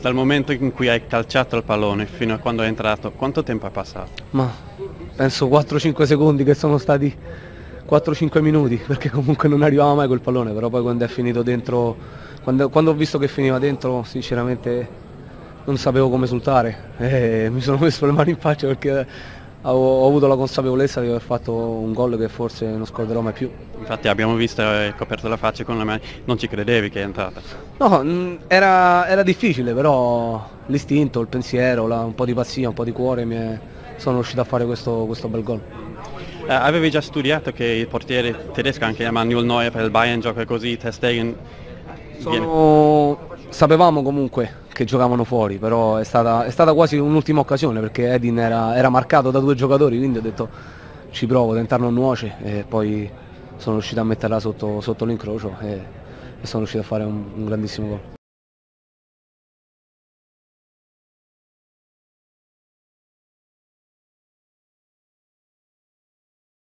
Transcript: Dal momento in cui hai calciato il pallone fino a quando è entrato, quanto tempo è passato? Ma penso 4-5 secondi, che sono stati 4-5 minuti, perché comunque non arrivava mai col pallone, però poi quando è finito dentro, quando ho visto che finiva dentro, sinceramente non sapevo come esultare e mi sono messo le mani in faccia, perché ho avuto la consapevolezza di aver fatto un gol che forse non scorderò mai più. Infatti abbiamo visto, hai coperto la faccia con la mano, non ci credevi che è entrata? No, era difficile, però l'istinto, il pensiero, un po' di pazzia, un po' di cuore, sono riuscito a fare questo bel gol. Avevi già studiato che il portiere tedesco, anche Manuel Neuer per il Bayern, gioca così, ter Stegen... Sapevamo comunque che giocavano fuori, però è stata quasi un'ultima occasione, perché Edin era marcato da due giocatori, quindi ho detto ci provo, tentare non nuoce, e poi sono riuscito a metterla sotto l'incrocio e sono riuscito a fare un grandissimo gol.